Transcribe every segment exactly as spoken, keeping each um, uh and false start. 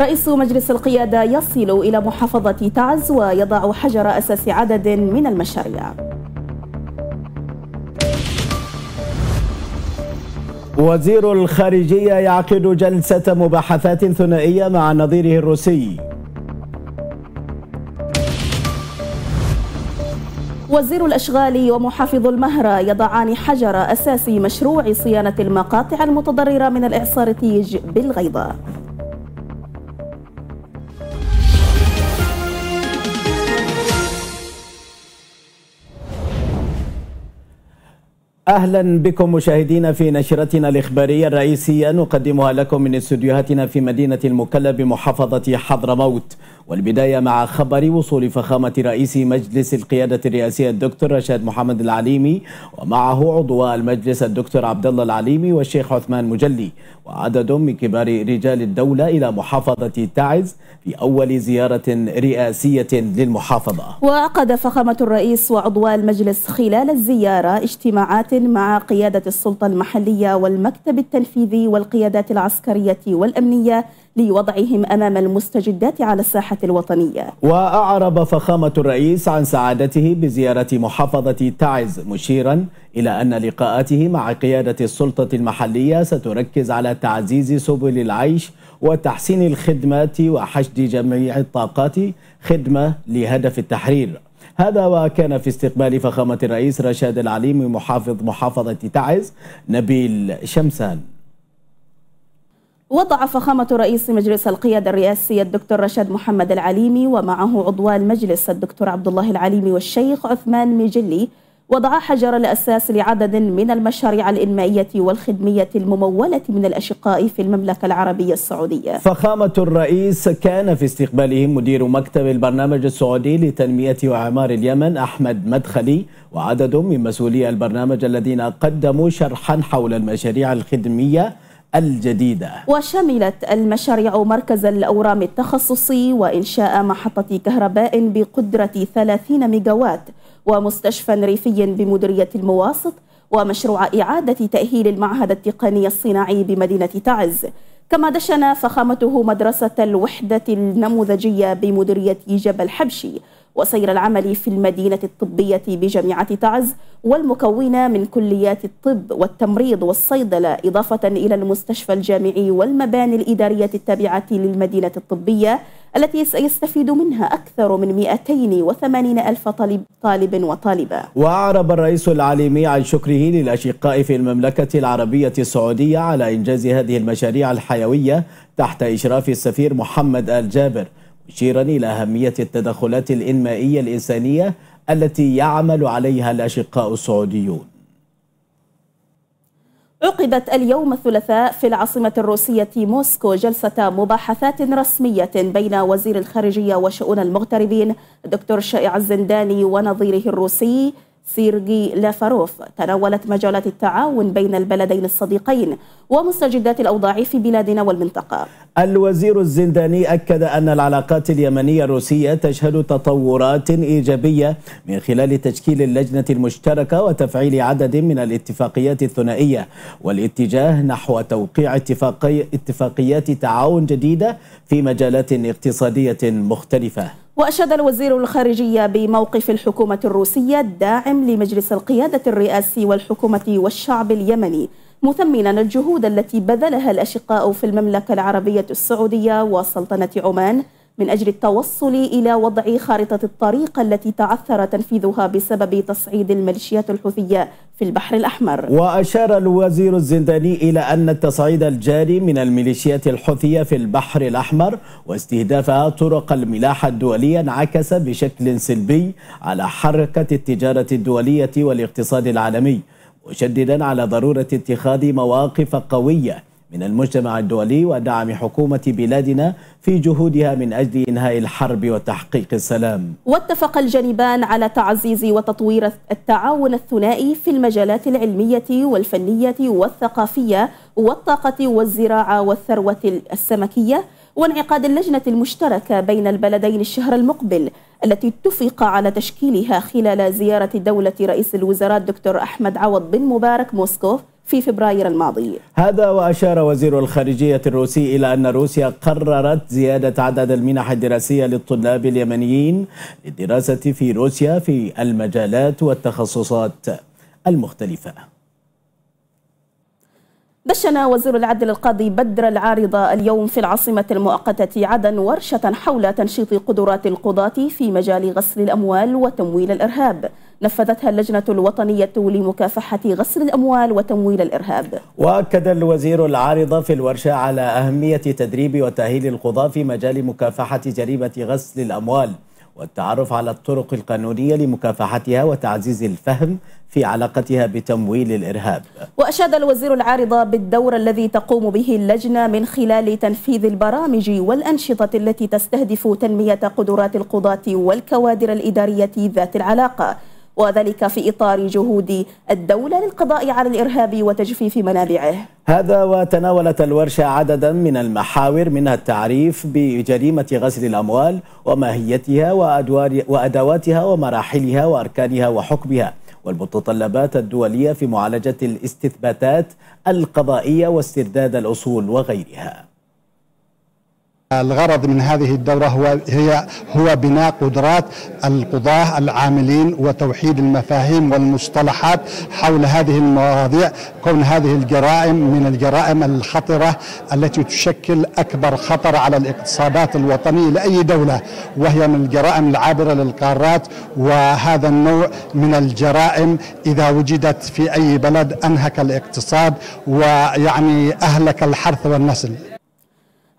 رئيس مجلس القيادة يصل إلى محافظة تعز ويضع حجر أساس عدد من المشاريع. وزير الخارجية يعقد جلسة مباحثات ثنائية مع نظيره الروسي. وزير الأشغال ومحافظ المهرة يضعان حجر أساس مشروع صيانة المقاطع المتضررة من الإعصار التيج بالغيضاء. أهلا بكم مشاهدينا في نشرتنا الإخبارية الرئيسية نقدمها لكم من استديوهاتنا في مدينة المكلا بمحافظة حضرموت. والبداية مع خبر وصول فخامة رئيس مجلس القيادة الرئاسية الدكتور رشاد محمد العليمي ومعه عضو المجلس الدكتور عبد الله العليمي والشيخ عثمان مجلي وعدد من كبار رجال الدولة إلى محافظة تعز في أول زيارة رئاسية للمحافظة. وعقد فخامة الرئيس وعضو المجلس خلال الزيارة اجتماعات مع قيادة السلطة المحلية والمكتب التنفيذي والقيادات العسكرية والأمنية لوضعهم أمام المستجدات على الساحة الوطنية. وأعرب فخامة الرئيس عن سعادته بزيارة محافظة تعز مشيرا إلى أن لقاءاته مع قيادة السلطة المحلية ستركز على تعزيز سبل العيش وتحسين الخدمات وحشد جميع الطاقات خدمة لهدف التحرير. هذا وكان في استقبال فخامة الرئيس رشاد العليمي محافظ محافظة تعز نبيل شمسان. وضع فخامة رئيس مجلس القيادة الرئاسي الدكتور رشاد محمد العليمي ومعه عضو المجلس الدكتور عبد الله العليمي والشيخ عثمان مجلي وضع حجر الأساس لعدد من المشاريع الإنمائية والخدمية الممولة من الأشقاء في المملكة العربية السعودية. فخامة الرئيس كان في استقبالهم مدير مكتب البرنامج السعودي لتنمية وعمار اليمن أحمد مدخلي وعدد من مسؤولي البرنامج الذين قدموا شرحا حول المشاريع الخدمية الجديدة. وشملت المشاريع مركز الأورام التخصصي وإنشاء محطة كهرباء بقدرة ثلاثين ميجاوات ومستشفى ريفي بمديرية المواسط ومشروع إعادة تأهيل المعهد التقني الصناعي بمدينة تعز. كما دشن فخامته مدرسة الوحدة النموذجية بمديرية جبل حبشي وسير العمل في المدينة الطبية بجامعة تعز والمكونة من كليات الطب والتمريض والصيدلة إضافة إلى المستشفى الجامعي والمباني الإدارية التابعة للمدينة الطبية التي سيستفيد منها أكثر من مئتين وثمانين ألف طالب, طالب وطالبة. وأعرب الرئيس العليمي عن شكره للأشقاء في المملكة العربية السعودية على إنجاز هذه المشاريع الحيوية تحت إشراف السفير محمد الجابر مشيرا إلى أهمية التدخلات الإنمائية الإنسانية التي يعمل عليها الأشقاء السعوديون. عقدت اليوم الثلاثاء في العاصمة الروسية موسكو جلسة مباحثات رسمية بين وزير الخارجية وشؤون المغتربين الدكتور شائع الزنداني ونظيره الروسي سيرغي لافروف. تناولت مجالات التعاون بين البلدين الصديقين ومستجدات الأوضاع في بلادنا والمنطقة. الوزير الزنداني أكد أن العلاقات اليمنية الروسية تشهد تطورات إيجابية من خلال تشكيل اللجنة المشتركة وتفعيل عدد من الاتفاقيات الثنائية والاتجاه نحو توقيع اتفاقي اتفاقيات تعاون جديدة في مجالات اقتصادية مختلفة. وأشاد الوزير الخارجية بموقف الحكومة الروسية الداعم لمجلس القيادة الرئاسي والحكومة والشعب اليمني مثمنا الجهود التي بذلها الأشقاء في المملكة العربية السعودية وسلطنة عمان من أجل التوصل إلى وضع خارطة الطريق التي تعثر تنفيذها بسبب تصعيد الميليشيات الحوثية في البحر الأحمر. وأشار الوزير الزنداني إلى أن التصعيد الجاري من الميليشيات الحوثية في البحر الأحمر واستهدافها طرق الملاحة الدولية انعكس بشكل سلبي على حركة التجارة الدولية والاقتصاد العالمي مشددا على ضرورة اتخاذ مواقف قوية من المجتمع الدولي ودعم حكومة بلادنا في جهودها من أجل إنهاء الحرب وتحقيق السلام. واتفق الجانبان على تعزيز وتطوير التعاون الثنائي في المجالات العلمية والفنية والثقافية والطاقة والزراعة والثروة السمكية وانعقاد اللجنة المشتركة بين البلدين الشهر المقبل التي اتفق على تشكيلها خلال زيارة دولة رئيس الوزراء الدكتور أحمد عوض بن مبارك موسكو في فبراير الماضي. هذا وأشار وزير الخارجية الروسي إلى أن روسيا قررت زيادة عدد المنح الدراسية للطلاب اليمنيين للدراسة في روسيا في المجالات والتخصصات المختلفة. دشن وزير العدل القاضي بدر العارضة اليوم في العاصمة المؤقتة عدن ورشة حول تنشيط قدرات القضاة في مجال غسل الأموال وتمويل الإرهاب، نفذتها اللجنة الوطنية لمكافحة غسل الأموال وتمويل الإرهاب. وأكد الوزير العارضة في الورشة على أهمية تدريب وتأهيل القضاة في مجال مكافحة جريمة غسل الأموال والتعرف على الطرق القانونية لمكافحتها وتعزيز الفهم في علاقتها بتمويل الإرهاب. وأشاد الوزير العارضة بالدور الذي تقوم به اللجنة من خلال تنفيذ البرامج والأنشطة التي تستهدف تنمية قدرات القضاة والكوادر الإدارية ذات العلاقة، وذلك في إطار جهود الدولة للقضاء على الإرهاب وتجفيف منابعه. هذا وتناولت الورشة عددا من المحاور منها التعريف بجريمة غسل الأموال وماهيتها وأدواتها ومراحلها وأركانها وحكمها والمتطلبات الدولية في معالجة الاستثباتات القضائية واسترداد الأصول وغيرها. الغرض من هذه الدورة هو هي هو بناء قدرات القضاة العاملين وتوحيد المفاهيم والمصطلحات حول هذه المواضيع، كون هذه الجرائم من الجرائم الخطرة التي تشكل أكبر خطر على الاقتصادات الوطنية لأي دولة، وهي من الجرائم العابرة للقارات. وهذا النوع من الجرائم إذا وجدت في أي بلد أنهك الاقتصاد ويعني أهلك الحرث والنسل.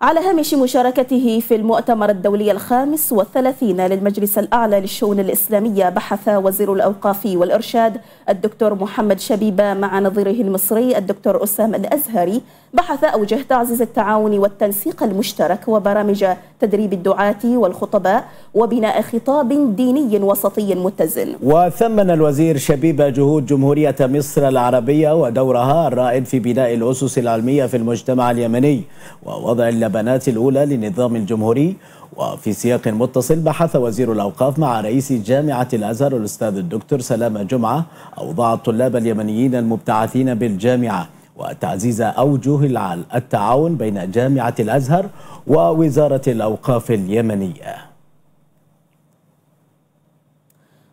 على هامش مشاركته في المؤتمر الدولي الخامس والثلاثين للمجلس الأعلى للشؤون الإسلامية، بحث وزير الأوقاف والإرشاد الدكتور محمد شبيبه مع نظيره المصري الدكتور اسامه الازهري بحث أوجه تعزيز التعاون والتنسيق المشترك وبرامج تدريب الدعاة والخطباء وبناء خطاب ديني وسطي متزن. وثمن الوزير شبيبه جهود جمهورية مصر العربية ودورها الرائد في بناء الأسس العلمية في المجتمع اليمني ووضع اللبنات الأولى للنظام الجمهوري. وفي سياق متصل بحث وزير الأوقاف مع رئيس جامعة الأزهر الأستاذ الدكتور سلامة جمعة أوضاع الطلاب اليمنيين المبتعثين بالجامعة وتعزيز أوجه التعاون بين جامعة الأزهر ووزارة الأوقاف اليمنية.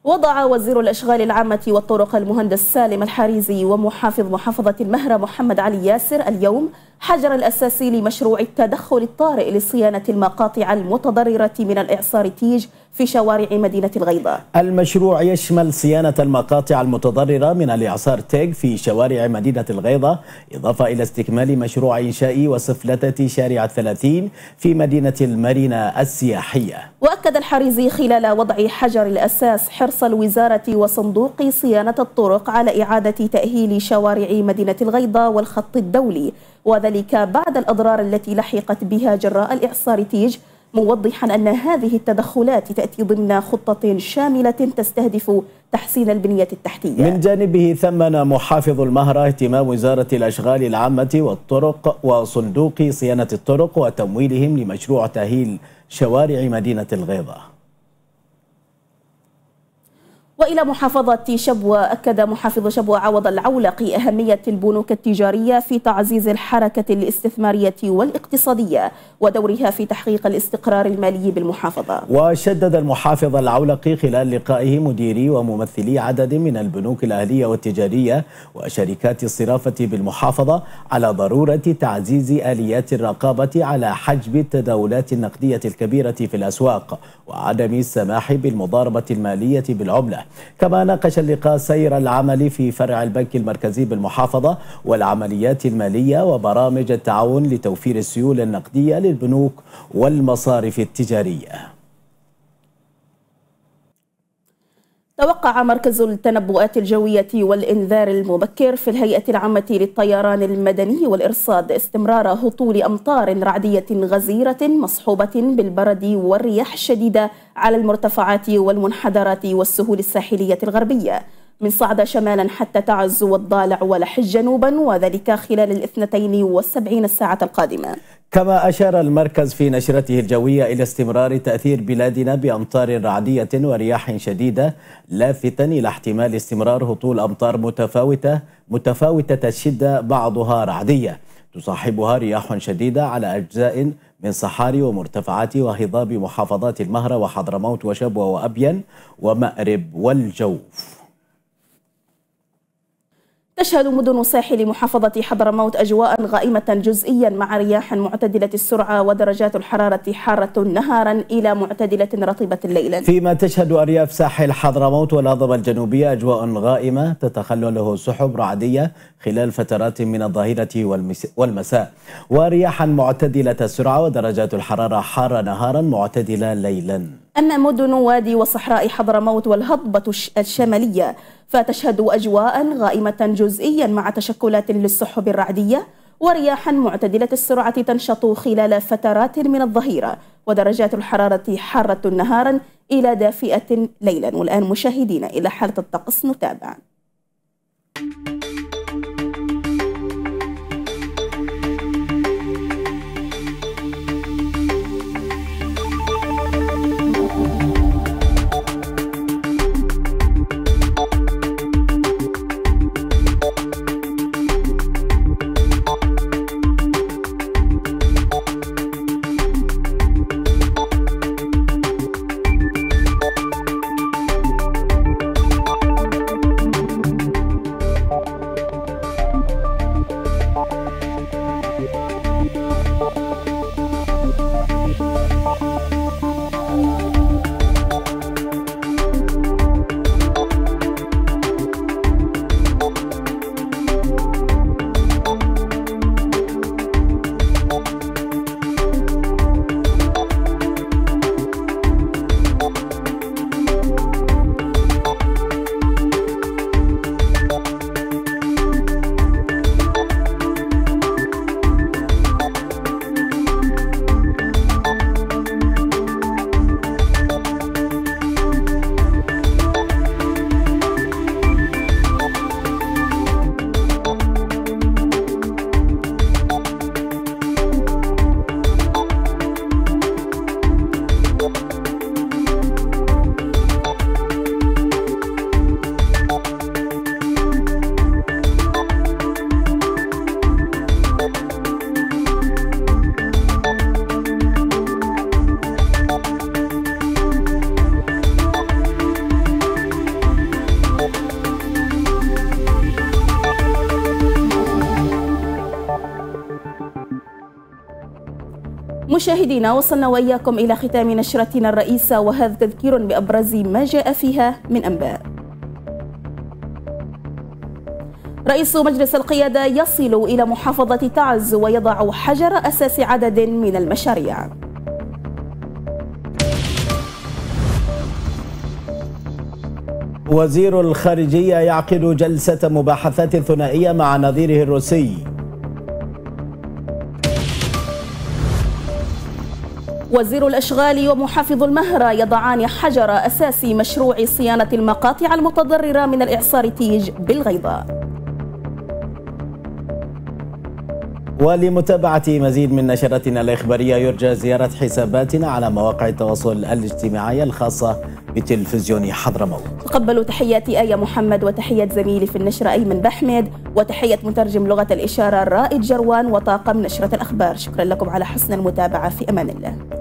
وضع وزير الأشغال العامة والطرق المهندس سالم الحارزي ومحافظ محافظة المهرة محمد علي ياسر اليوم حجر الأساسي لمشروع التدخل الطارئ لصيانة المقاطع المتضررة من الإعصار التيج في شوارع مدينة الغيضاء. المشروع يشمل صيانة المقاطع المتضررة من الإعصار تيج في شوارع مدينة الغيضاء، إضافة إلى استكمال مشروع إنشاء وصفلتة شارع الثلاثين في مدينة المارينا السياحية. وأكد الحريزي خلال وضع حجر الأساس حرص الوزارة وصندوق صيانة الطرق على إعادة تأهيل شوارع مدينة الغيضاء والخط الدولي، وذلك بعد الأضرار التي لحقت بها جراء الإعصار تيج، موضحا أن هذه التدخلات تأتي ضمن خطة شاملة تستهدف تحسين البنية التحتية. من جانبه ثمن محافظ المهرة اهتمام وزارة الأشغال العامة والطرق وصندوق صيانة الطرق وتمويلهم لمشروع تأهيل شوارع مدينة الغيضاء. وإلى محافظة شبوة، أكد محافظ شبوة عوض العولقي أهمية البنوك التجارية في تعزيز الحركة الاستثمارية والاقتصادية ودورها في تحقيق الاستقرار المالي بالمحافظة. وشدد المحافظ العولقي خلال لقائه مديري وممثلي عدد من البنوك الأهلية والتجارية وشركات الصرافة بالمحافظة على ضرورة تعزيز آليات الرقابة على حجب التداولات النقدية الكبيرة في الأسواق وعدم السماح بالمضاربة المالية بالعملة. كما ناقش اللقاء سير العمل في فرع البنك المركزي بالمحافظة والعمليات المالية وبرامج التعاون لتوفير السيولة النقدية للبنوك والمصارف التجارية. توقع مركز التنبؤات الجوية والإنذار المبكر في الهيئة العامة للطيران المدني والإرصاد استمرار هطول أمطار رعدية غزيرة مصحوبة بالبرد والرياح الشديدة على المرتفعات والمنحدرات والسهول الساحلية الغربية، من صعدة شمالا حتى تعز والضالع ولحج جنوبا، وذلك خلال الاثنتين والسبعين ساعة القادمة. كما أشار المركز في نشرته الجوية إلى استمرار تأثير بلادنا بأمطار رعدية ورياح شديدة، لافتا إلى احتمال استمرار هطول أمطار متفاوتة متفاوتة الشدة، بعضها رعدية تصاحبها رياح شديدة على أجزاء من صحاري ومرتفعات وهضاب محافظات المهرة وحضرموت وشبوة وأبين ومأرب والجوف. تشهد مدن ساحل محافظة حضرموت أجواء غائمة جزئيا مع رياح معتدلة السرعة ودرجات الحرارة حارة نهارا إلى معتدلة رطبة ليلا، فيما تشهد أرياف ساحل حضرموت والهضبة الجنوبية أجواء غائمة تتخلله سحب رعدية خلال فترات من الظهيرة والمساء، ورياحا معتدلة السرعة ودرجات الحرارة حارة نهارا معتدلة ليلا. أما مدن وادي وصحراء حضرموت والهضبة الشمالية فتشهد أجواء غائمة جزئيا مع تشكلات للسحب الرعدية ورياحا معتدلة السرعة تنشط خلال فترات من الظهيرة، ودرجات الحرارة حارة نهارا إلى دافئة ليلا. والآن مشاهدينا إلى حالة الطقس نتابع. مشاهدينا، وصلنا وإياكم إلى ختام نشرتنا الرئيسة، وهذا تذكير بأبرز ما جاء فيها من أنباء. رئيس مجلس القيادة يصل إلى محافظة تعز ويضع حجر أساس عدد من المشاريع. وزير الخارجية يعقد جلسة مباحثات ثنائية مع نظيره الروسي. وزير الأشغال ومحافظ المهرة يضعان حجر أساس مشروع صيانة المقاطع المتضررة من الإعصار تيج بالغيضاء. ولمتابعة مزيد من نشرتنا الإخبارية يرجى زيارة حساباتنا على مواقع التواصل الاجتماعي الخاصة بتلفزيون حضرموت. تقبلوا تحيات آية محمد وتحيات زميلي في النشرة أيمن بحمد وتحية مترجم لغة الإشارة الرائد جروان وطاقم نشرة الأخبار. شكرا لكم على حسن المتابعة، في أمان الله.